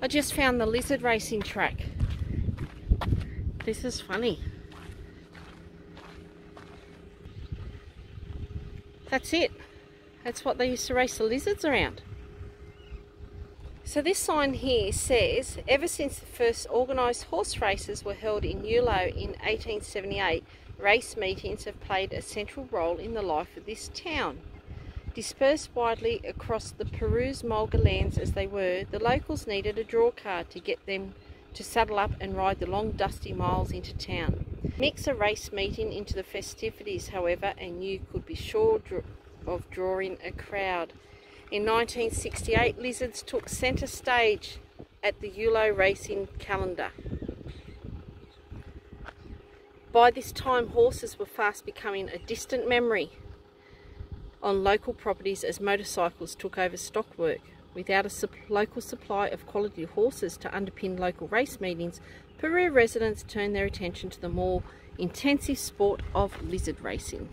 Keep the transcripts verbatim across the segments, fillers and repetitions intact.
I just found the lizard racing track. This is funny. That's it. That's what they used to race the lizards around. So this sign here says, ever since the first organised horse races were held in Eulo in eighteen seventy-eight, race meetings have played a central role in the life of this town. Dispersed widely across the Paroo's Mulga lands as they were, the locals needed a draw car to get them to saddle up and ride the long dusty miles into town. Mix a race meeting into the festivities, however, and you could be sure of drawing a crowd. In nineteen sixty-eight, lizards took centre stage at the Eulo racing calendar. By this time, horses were fast becoming a distant memory on local properties as motorcycles took over stockwork. Without a sup local supply of quality horses to underpin local race meetings, Paroo residents turned their attention to the more intensive sport of lizard racing.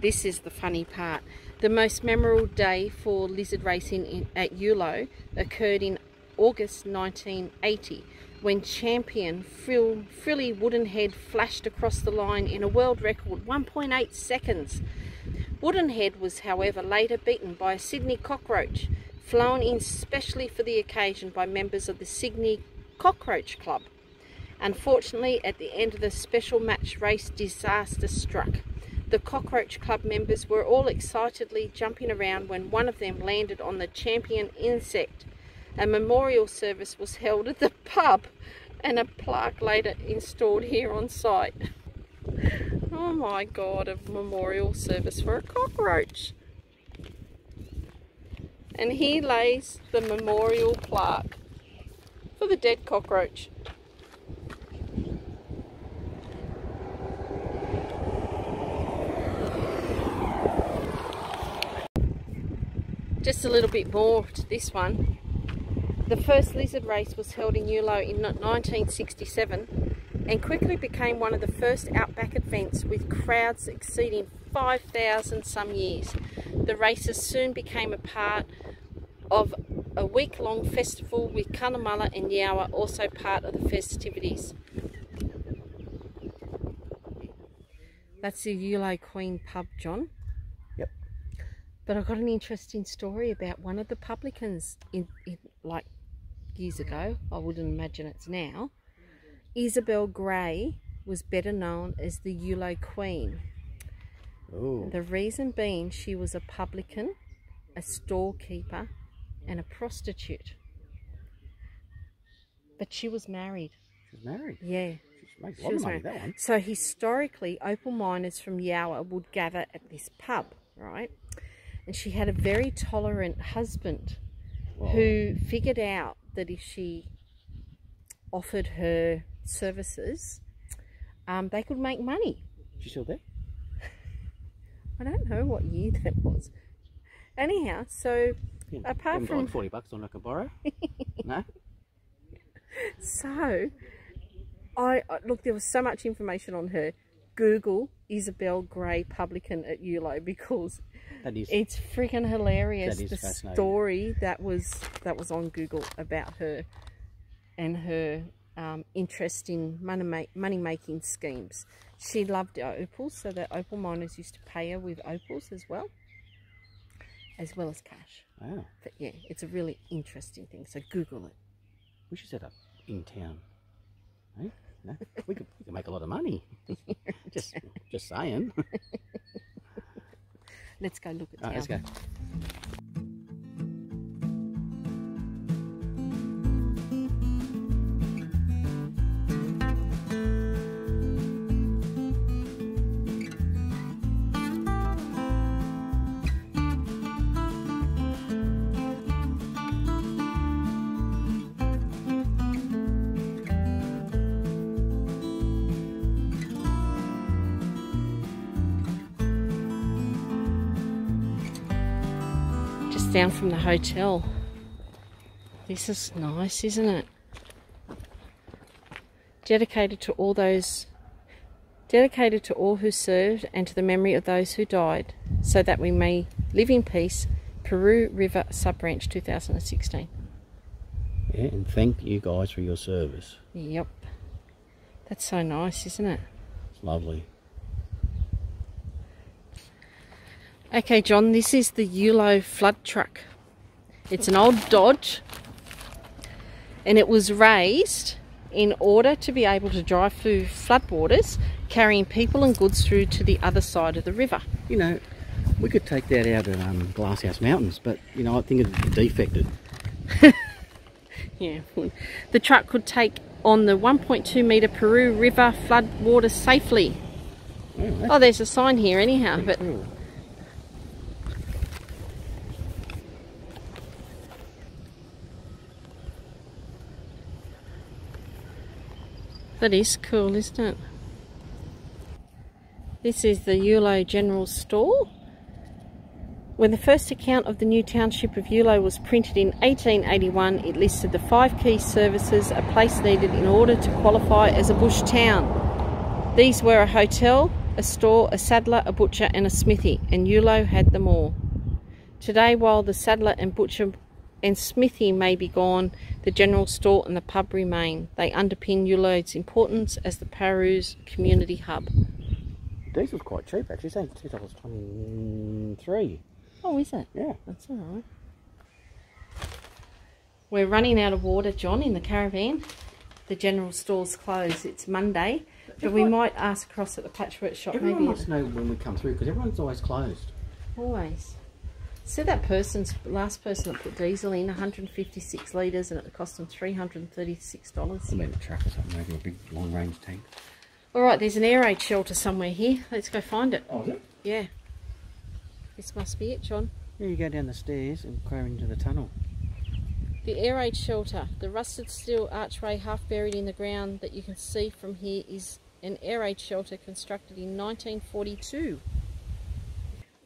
This is the funny part. The most memorable day for lizard racing in, at Eulo occurred in August nineteen eighty, when champion Fril Frilly Woodenhead flashed across the line in a world record one point eight seconds. Woodenhead was however later beaten by a Sydney cockroach, flown in specially for the occasion by members of the Sydney Cockroach Club. Unfortunately, at the end of the special match race, disaster struck. The Cockroach Club members were all excitedly jumping around when one of them landed on the champion insect. A memorial service was held at the pub and a plaque later installed here on site. Oh my god, a memorial service for a cockroach. And here lays the memorial plaque for the dead cockroach. Just a little bit more to this one. The first lizard race was held in Eulo in nineteen sixty-seven and quickly became one of the first outback events, with crowds exceeding five thousand some years. The races soon became a part of a week-long festival, with Kunnamulla and Yowah also part of the festivities. That's the Eulo Queen pub, John. Yep. But I got an interesting story about one of the publicans in, in like years ago. I wouldn't imagine it's now. Isabel Gray was better known as the Eulo Queen. Ooh. The reason being, she was a publican, a storekeeper, and a prostitute. But she was married. She was married? Yeah. She makes a lot of money, that one. So historically, opal miners from Yowah would gather at this pub, right? And she had a very tolerant husband. Whoa. Who figured out that if she offered her services, um, they could make money. Is she still there? I don't know what year that was. Anyhow, so... Yeah, apart from forty bucks on I can borrow. No. So I, I look, there was so much information on her. Google Isabel Gray publican at Eulo, because that is, it's freaking hilarious, the story that was that was on Google about her and her um, interest in money ma money making schemes. She loved opals, so that opal miners used to pay her with opals as well. As well as cash. Wow. But yeah, it's a really interesting thing, so Google it. We should set up in town. Eh? No? we, could, we could make a lot of money. just just saying. Let's go look at town. Right, let's go. Down from the hotel. This is nice, isn't it? Dedicated to all those, dedicated to all who served and to the memory of those who died, so that we may live in peace. Paroo River Subbranch, two thousand sixteen. Yeah, and thank you guys for your service. Yep. That's so nice, isn't it? It's lovely. Okay, John, this is the Eulo flood truck. It's an old Dodge, and it was raised in order to be able to drive through floodwaters, carrying people and goods through to the other side of the river. You know, we could take that out at um, Glasshouse Mountains, but, you know, I think it'd be defected. Yeah. The truck could take on the one point two metre Paroo River floodwater safely. Oh, oh, there's a sign here anyhow. But cool. That is cool, isn't it? This is the Eulo General Store. When the first account of the new township of Eulo was printed in eighteen eighty-one, it listed the five key services a place needed in order to qualify as a bush town. These were a hotel, a store, a saddler, a butcher and a smithy, and Eulo had them all. Today, while the saddler and butcher and smithy may be gone, the general store and the pub remain. They underpin Eulo's importance as the Paroo's community hub. Diesel's quite cheap actually, it's only two dollars twenty-three. Oh, is it? Yeah. That's all right. We're running out of water, John, in the caravan. The general store's closed. It's Monday, but everyone, we might ask across at the patchwork shop. Everyone maybe. Everyone must know when we come through because everyone's always closed. Always. So that person's last person that put diesel in, one hundred fifty-six litres, and it cost them three hundred thirty-six dollars. Or maybe a truck or something, maybe a big long-range tank. All right, there's an air raid shelter somewhere here. Let's go find it. Oh, is it? Yeah. This must be it, John. Here you go down the stairs and climb into the tunnel. The air raid shelter. The rusted steel archway half buried in the ground that you can see from here is an air raid shelter constructed in nineteen forty-two.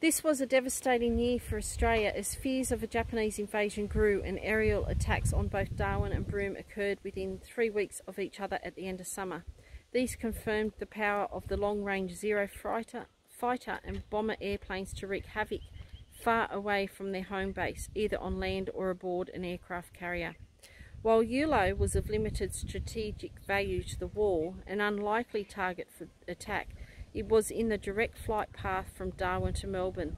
This was a devastating year for Australia as fears of a Japanese invasion grew and aerial attacks on both Darwin and Broome occurred within three weeks of each other at the end of summer. These confirmed the power of the long-range Zero fighter, fighter and bomber airplanes to wreak havoc far away from their home base, either on land or aboard an aircraft carrier. While Eulo was of limited strategic value to the war, an unlikely target for attack, it was in the direct flight path from Darwin to Melbourne.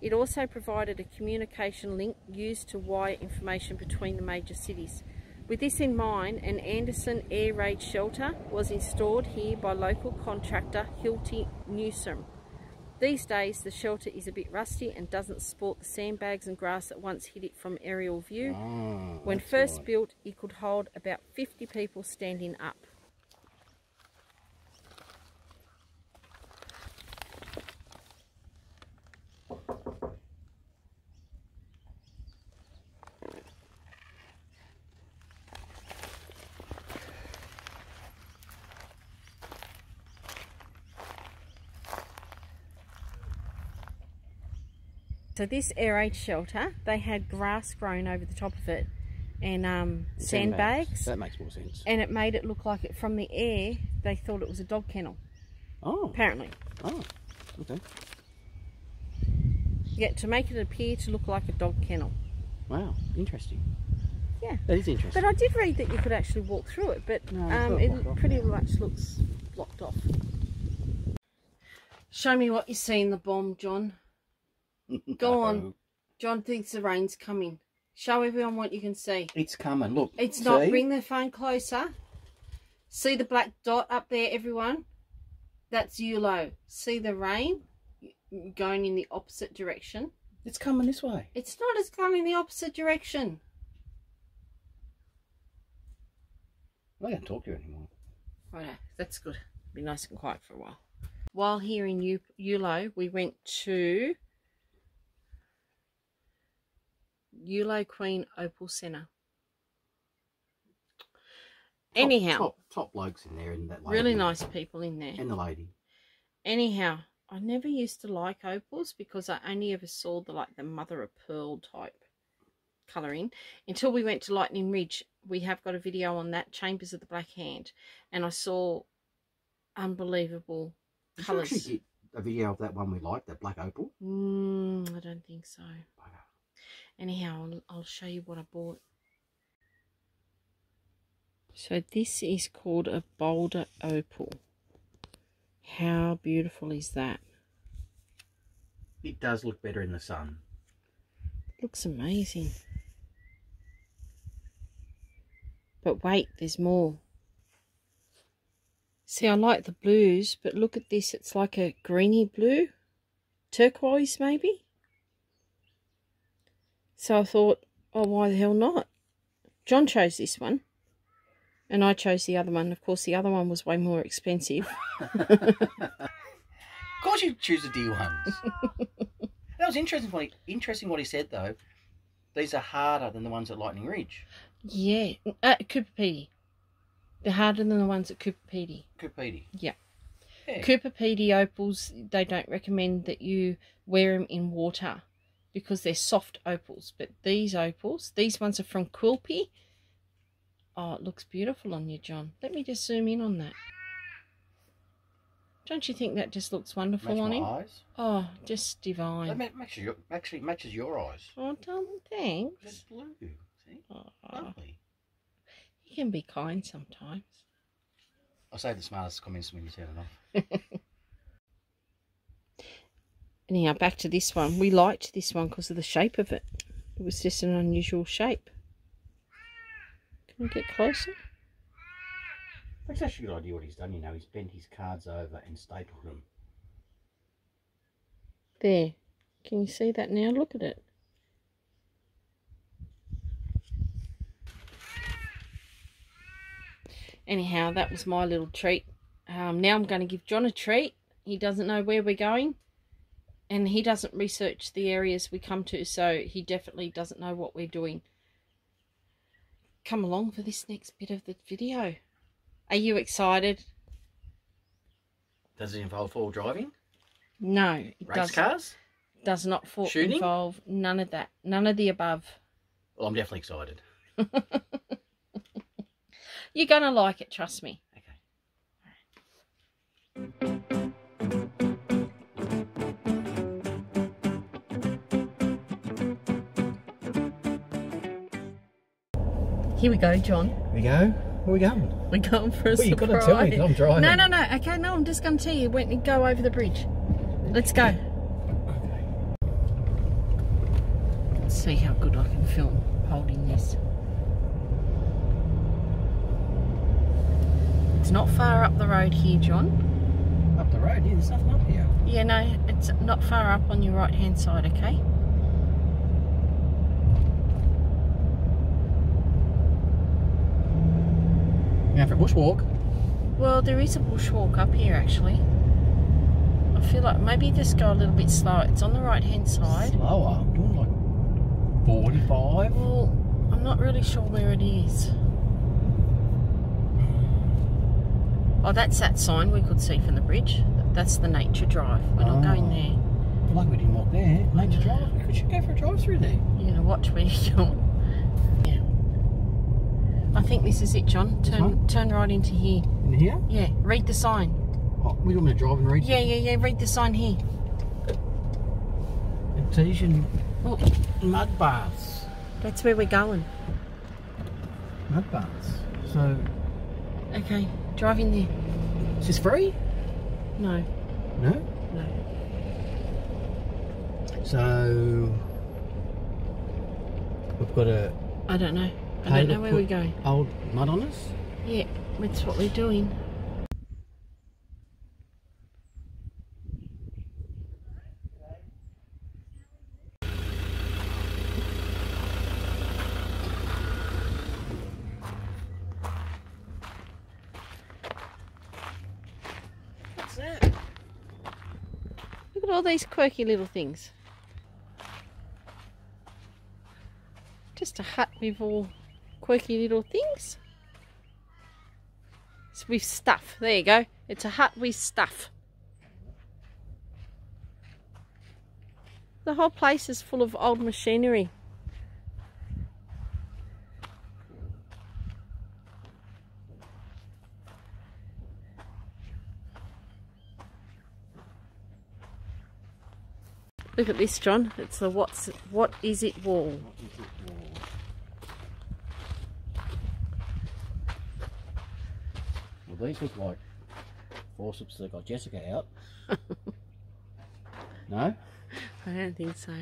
It also provided a communication link used to wire information between the major cities. With this in mind, an Anderson air raid shelter was installed here by local contractor Hilty Newsom. These days the shelter is a bit rusty and doesn't sport the sandbags and grass that once hid it from aerial view. Ah, when first right. built, it could hold about fifty people standing up. So this air raid shelter, they had grass grown over the top of it and um, sandbags. sandbags. That makes more sense. And it made it look like it from the air. They thought it was a dog kennel. Oh. Apparently. Oh, okay. Yeah, to make it appear to look like a dog kennel. Wow, interesting. Yeah. That is interesting. But I did read that you could actually walk through it, but no, um, it pretty now. much looks blocked off. Show me what you see in the bomb, John. Go on. John thinks the rain's coming. Show everyone what you can see. It's coming. Look. It's see? not. Bring the phone closer. See the black dot up there, everyone? That's Eulo. See the rain going in the opposite direction? It's coming this way. It's not. It's coming the opposite direction. I'm not going to talk to you anymore. Oh, no. That's good. Be nice and quiet for a while. While here in Eulo, we went to Eulo Queen Opal Centre. Anyhow, top, top, top blokes in there, and that lady. Really nice people in there, and the lady. Anyhow, I never used to like opals because I only ever saw the like the mother of pearl type colouring until we went to Lightning Ridge. We have got a video on that, Chambers of the Black Hand, and I saw unbelievable colours. Did you actually get a video of that one we liked, that black opal? Mm, I don't think so. Anyhow, I'll show you what I bought. So this is called a boulder opal. How beautiful is that? It does look better in the sun. It looks amazing. But wait, there's more. See, I like the blues, but look at this. It's like a greeny blue. Turquoise, maybe? So I thought, oh, why the hell not? John chose this one. And I chose the other one. Of course, the other one was way more expensive. Of course you choose the dear ones. That was interesting what, he, interesting what he said, though. These are harder than the ones at Lightning Ridge. Yeah. Uh, Coober Pedy. They're harder than the ones at Coober Pedy. Coober Pedy. Yeah. yeah. Coober Pedy opals, they don't recommend that you wear them in water because they're soft opals. But these opals, these ones are from Quilpie. Oh, it looks beautiful on you, John. Let me just zoom in on that. Don't you think that just looks wonderful on him? Eyes. Oh, just divine. That ma matches your, actually matches your eyes. Oh, darling, thanks. That's blue. See? Oh. Lovely. He can be kind sometimes. I'll say the smartest comments when you turn it off. Anyhow, back to this one. We liked this one because of the shape of it. It was just an unusual shape. Can we get closer? That's actually a good idea what he's done, you know. He's bent his cards over and stapled them. There. Can you see that now? Look at it. Anyhow, that was my little treat. Um, now I'm going to give John a treat. He doesn't know where we're going. And he doesn't research the areas we come to, so he definitely doesn't know what we're doing. Come along for this next bit of the video. Are you excited? Does it involve four driving? No. It Race doesn't. cars? Does not for Shooting? involve none of that. None of the above. Well, I'm definitely excited. You're going to like it, trust me. Okay. Here we go, John. Here we go. Where are we going? We're going for a well, surprise. You've got to tell me. I'm driving. No, no, no. Okay, no, I'm just going to tell you. Went and go over the bridge. Let's go. Okay. Let's see how good I can film holding this. It's not far up the road here, John. Up the road? Yeah, there's nothing up here. Yeah, no, it's not far up on your right-hand side, okay? Now for a bushwalk. Well, there is a bushwalk up here actually. I feel like maybe just go a little bit slower. It's on the right hand side. Slower? I'm doing like forty-five. Well, I'm not really sure where it is. Oh, that's that sign we could see from the bridge. That's the nature drive. We're oh. not going there. Well, like we didn't walk there. Nature drive. We should go for a drive through there. You're going to watch where you're going. I think this is it, John. Turn turn right into here. In here? Yeah. Read the sign. Oh, we don't want to drive and read. Yeah, yeah, yeah. Read the sign here. Artesian oh. mud baths. That's where we're going. Mud baths. So. Okay. Drive in there. Is this free? No. No. No. So we've got a. I don't know. I don't know where we're going. Old mud on us? Yeah, that's what we're doing. What's that? Look at all these quirky little things. Just a hut with all quirky little things. It's with stuff. There you go. It's a hut with stuff. The whole place is full of old machinery. Look at this, John. It's the what's what is it wall. What is it wall? These look like forceps that got Jessica out. No? I don't think so.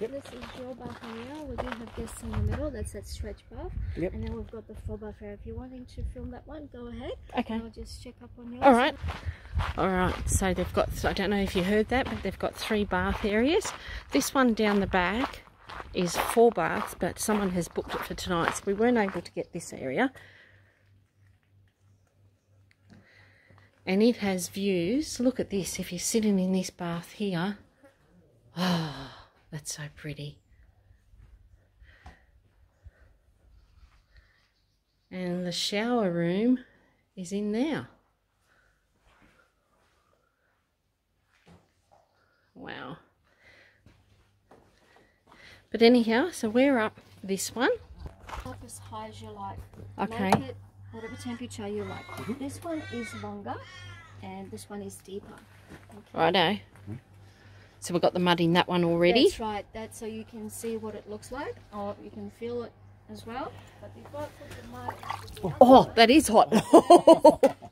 Yep. This is your bath area. We do have this in the middle, that's that stretch bath. Yep. And then we've got the full bath area. If you're wanting to film that one, go ahead. Okay. I'll just check up on yours. Alright. Alright, so they've got, so I don't know if you heard that, but they've got three bath areas. This one down the back is four baths, but someone has booked it for tonight, so we weren't able to get this area. And it has views. Look at this, if you're sitting in this bath here. Oh, that's so pretty. And the shower room is in there. Wow. But anyhow, so we're up this one. Up as high as you like. Okay. Make it whatever temperature you like. Mm-hmm. This one is longer and this one is deeper. Okay. Righto. Mm-hmm. So we've got the mud in that one already. That's right. That's so you can see what it looks like or you can feel it as well. But you've got to put the mud in the oh, one. That is hot.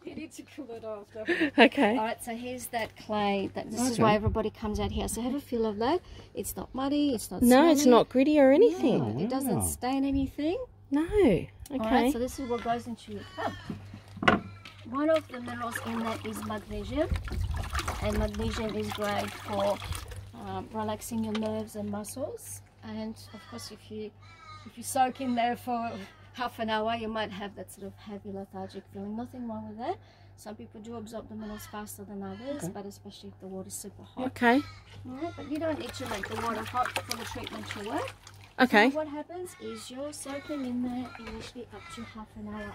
You need to cool it off, don't you? Okay. All right, so here's that clay. That, this okay. is why everybody comes out here. So have a feel of that. It's not muddy. It's not No, smelly. It's not gritty or anything. No, it doesn't stain anything. No. Okay. All right, so this is what goes into your cup. One of the minerals in that is magnesium, and magnesium is great for um, relaxing your nerves and muscles. And of course, if you if you soak in there for half an hour, you might have that sort of heavy lethargic feeling. Nothing wrong with that. Some people do absorb the minerals faster than others, okay. But especially if the water's super hot. Okay. All right, but you don't need to make the water hot for the treatment to work. Okay. So what happens is you're soaking in there initially up to half an hour.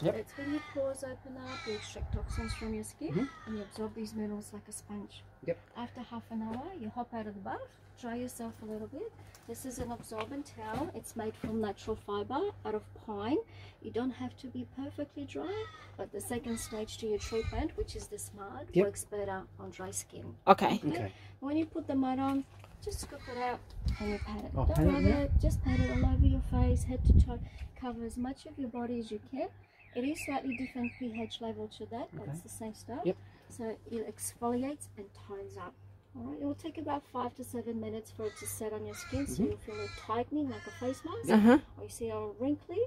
Yep. It's when your pores open up, you extract toxins from your skin, mm-hmm. and you absorb these minerals like a sponge. Yep. After half an hour, you hop out of the bath, dry yourself a little bit. This is an absorbent towel. It's made from natural fibre out of pine. You don't have to be perfectly dry, but the second stage to your treatment, which is this mud, yep. works better on dry skin. Okay. Okay. Okay. When you put the mud on, just scoop it out and you pat it. Oh, don't rub it, it, just pat it all over your face, head to toe. Cover as much of your body as you can. It is slightly different pH level to that, but okay. it's the same stuff. Yep. So it exfoliates and tones up. Alright, it will take about five to seven minutes for it to set on your skin, so mm-hmm. you'll feel it tightening like a face mask. Uh-huh. Or you see all wrinkly.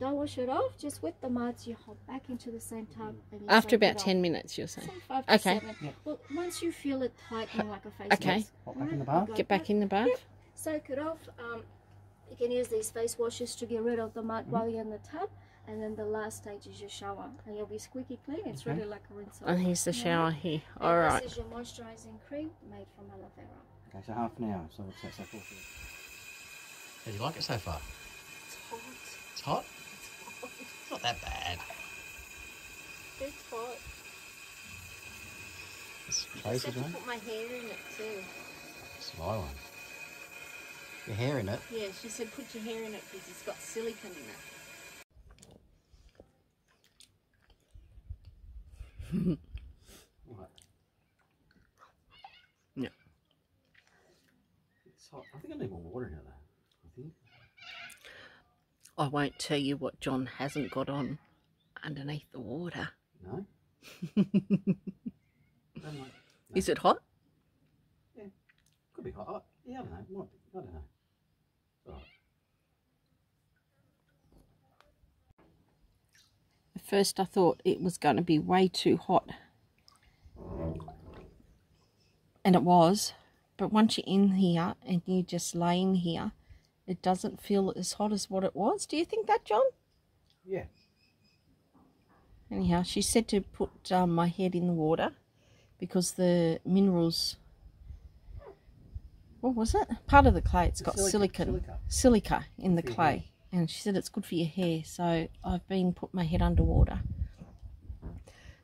Don't wash it off, just with the muds you hop back into the same tub. And you After about ten minutes, you're saying? Five to okay. seven. Yep. Well, once you feel it tightening like a face okay. mask. Okay. Right, back get back, back in the bath. Yep. Soak it off. Um, you can use these face washes to get rid of the mud mm-hmm. while you're in the tub. And then the last stage is your shower. And you'll be squeaky clean. It's okay. really like a rinse off. And here's the shower yeah. here. All and right. This is your moisturising cream made from aloe vera. Okay, so half an hour. So what's that? So forty. How do you like it so far? It's hot. It's hot? It's hot. It's not that bad. It's hot. It's crazy, don't I? I put my hair in it too. It's my one. Your hair in it? Yeah, she said put your hair in it because it's got silicone in it. Right. Yeah. It's hot. I think I need more water now, though. I think. I won't tell you what John hasn't got on underneath the water. No. no. Is it hot? Yeah. Could be hot. Yeah, I don't know. Might be. I don't know. All right. First I thought it was going to be way too hot, and it was, but once you're in here and you just lay in here, it doesn't feel as hot as what it was. Do you think that, John? Yeah. Anyhow, she said to put um, my head in the water because the minerals, what was it? Part of the clay, it's got silicon, silica. silica in the clay. And she said it's good for your hair, so I've been put my head underwater.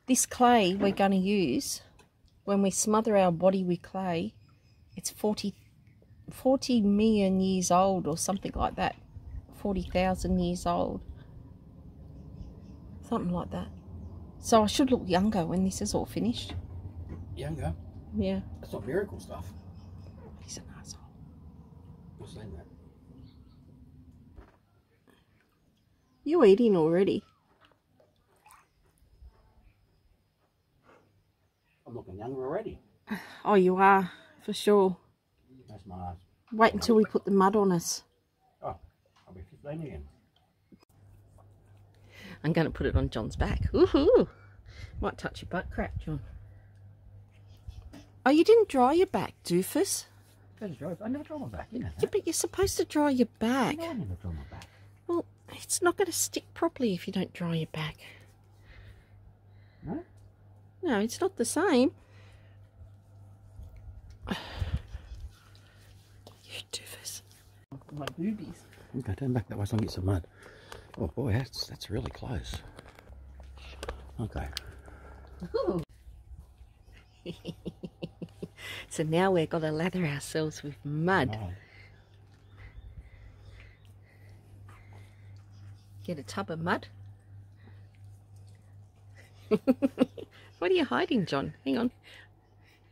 This clay we're going to use, when we smother our body with clay, it's forty, forty million years old or something like that. forty thousand years old. Something like that. So I should look younger when this is all finished. Younger? Yeah. That's not miracle stuff. He's an asshole. You're saying that. You're eating already. Oh, you are, for sure. That's my eyes. Wait until we put the mud on us. Oh, I'll be fifteen again. I'm going to put it on John's back. Woohoo! Might touch your butt crack, John. Oh, you didn't dry your back, doofus. I never dry my back, you know that. Yeah, but you're supposed to dry your back. No, I never dry my back. Well, it's not going to stick properly if you don't dry your back. No? No, it's not the same. You doofus. My boobies. Okay, turn back that way so I can get some mud. Oh boy, that's, that's really close. Okay. Ooh. So now we've got to lather ourselves with mud. Oh. Get a tub of mud. What are you hiding, John? Hang on.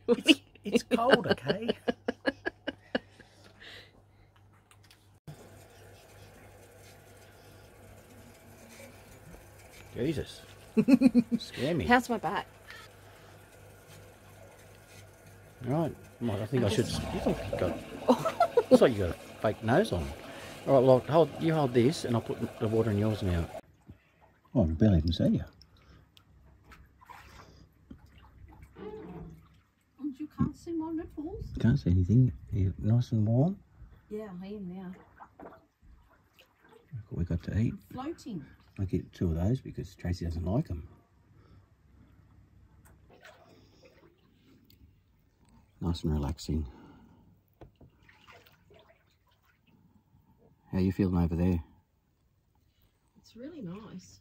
It's, it's cold, okay? Jesus. Scare me. How's my back? Right. Well, I think I, I should. You've got, looks like you've got a fake nose on. All right, well, hold, you hold this and I'll put the water in yours now. Oh, I barely even see you. And you can't see my nipples? You can't see anything. Are you nice and warm? Yeah, I'm here now. Look what we got to eat. I'm floating. I'll get two of those because Tracy doesn't like them. Nice and relaxing. How are you feeling over there? It's really nice.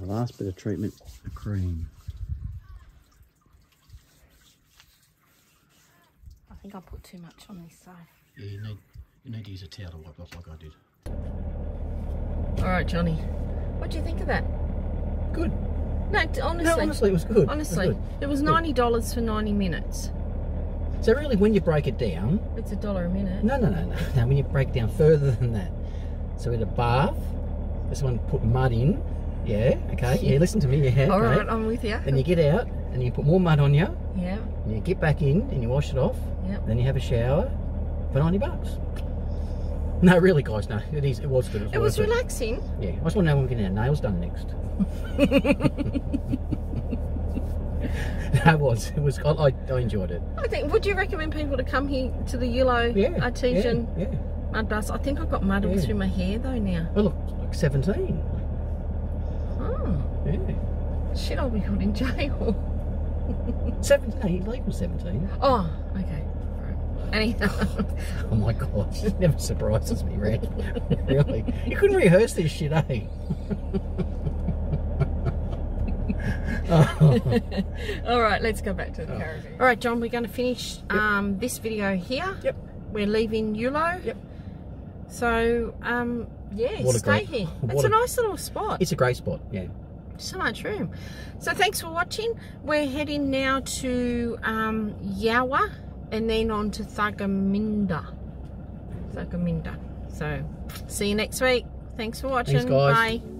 The last bit of treatment, the cream. I think I put too much on this side. Yeah, you need, you need to use a towel to wipe off like I did. Alright, Johnny. What do you think of that? Good. No, honestly. No, honestly, it was good. Honestly. It was, good. It was ninety dollars for ninety minutes. So really, when you break it down... It's a dollar a minute. No, no, no, no. No, when you break it down further than that. So we had a bath. This one put mud in. Yeah, okay. Yeah, listen to me. Yeah, all right, okay. I'm with you. Then you get out and you put more mud on you. Yeah. And you get back in and you wash it off. Yeah. Then you have a shower for ninety bucks. No, really, guys, no. It is. It was good. It was, it was relaxing. It. Yeah. I just want to know when we're getting our nails done next. That was. It was. I, I enjoyed it. I think. Would you recommend people to come here to the Eulo yeah, Artesian yeah, yeah. Mud Bath? I think I've got mud all yeah. through my hair though now. Well, look, like seventeen. Yeah. Shit, I'll be put in jail. seventeen, no, you're legal seventeen. Oh, okay. Right. Anyhow. Oh my gosh, it never surprises me, Rick. Really. You couldn't rehearse this shit, eh? Oh. Alright, let's go back to the oh. caravan. Alright, John, we're going to finish yep. um, this video here. Yep. We're leaving Eulo. Yep. So, um, yeah, what stay great, here. It's a, a nice little spot. It's a great spot, yeah. So much room. So thanks for watching. We're heading now to um, Yowah and then on to Thagaminda. Thagaminda. So see you next week. Thanks for watching. Thanks, guys. Bye.